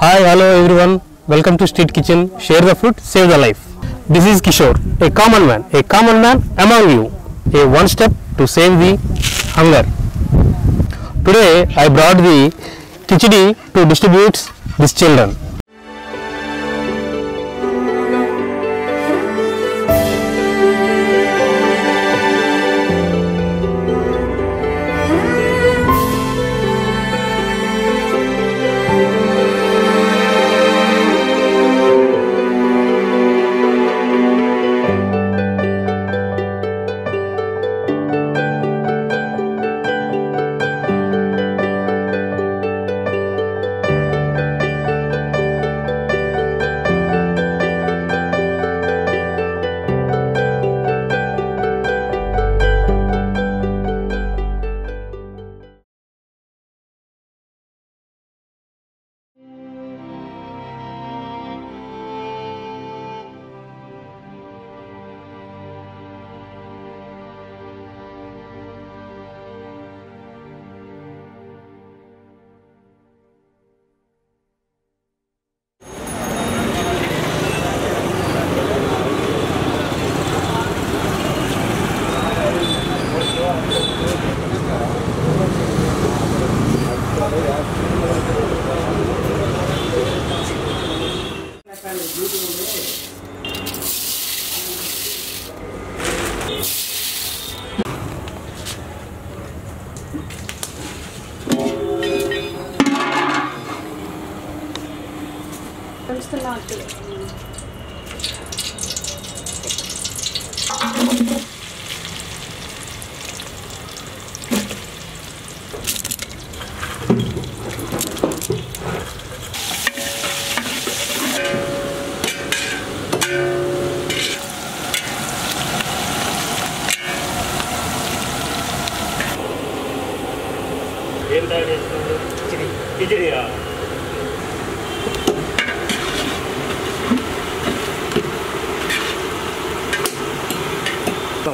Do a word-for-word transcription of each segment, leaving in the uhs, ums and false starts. Hi, hello everyone. Welcome to Street Kitchen. Share the food, save the life. This is Kishore, a common man, a common man among you. A one step to save the hunger. Today I brought the Kichdi to distribute these children.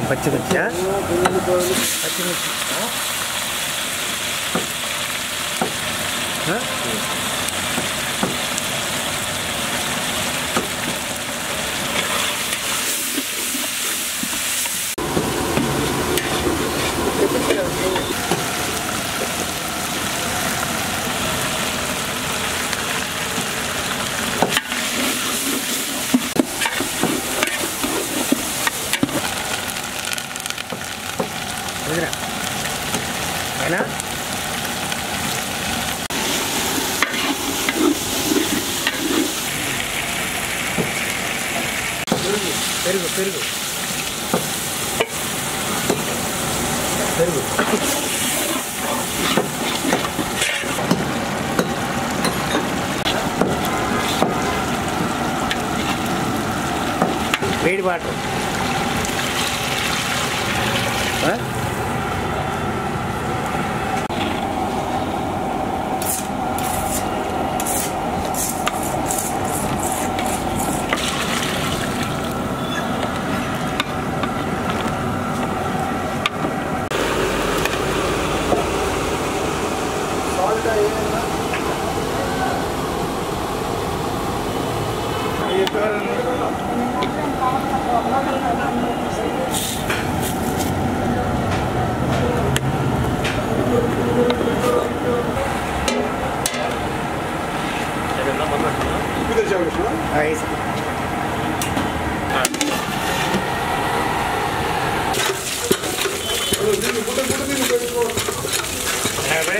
பச்சை பச்சை பச்சை பச்சை Very good. Very good. Wait water. Huh?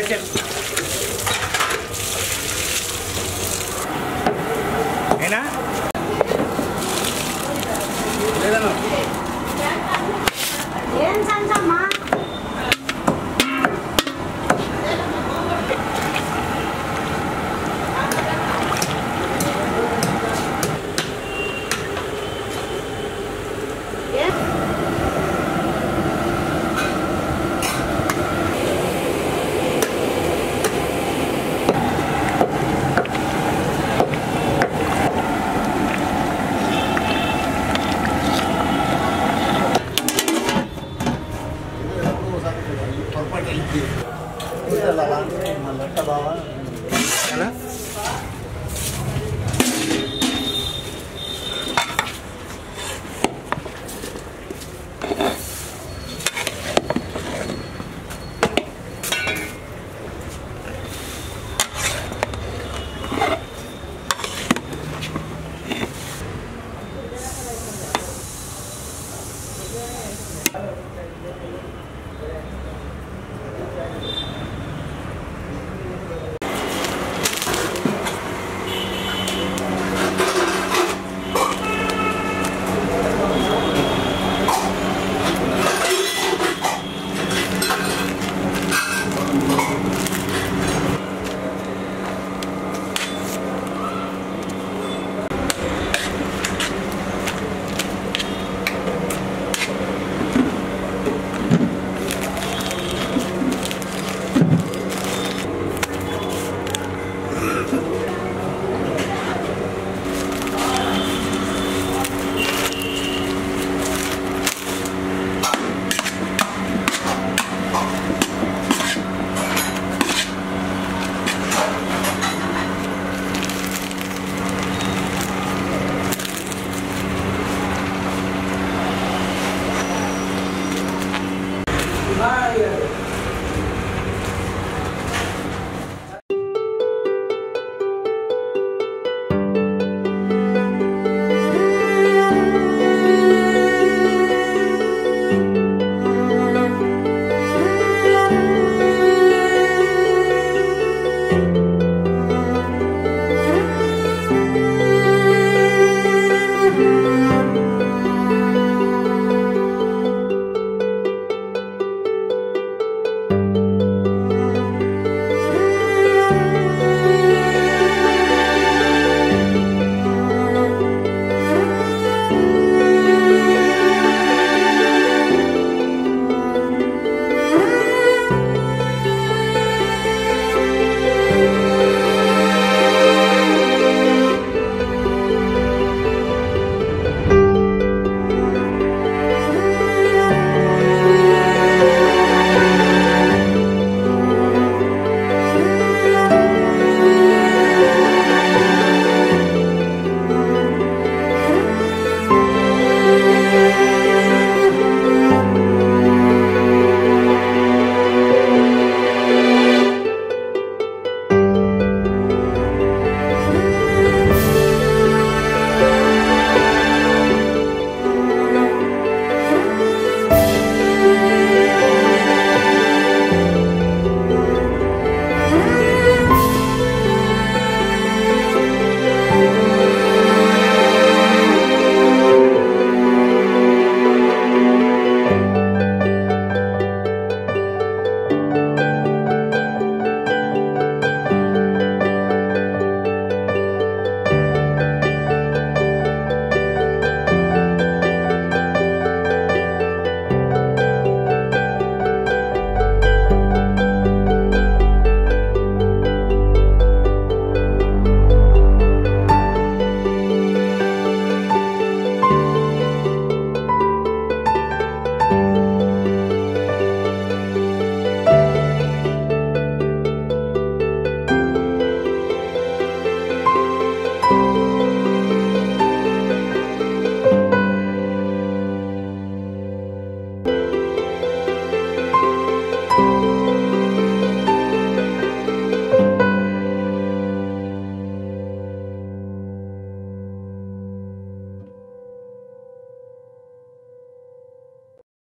দেখেন না Hello?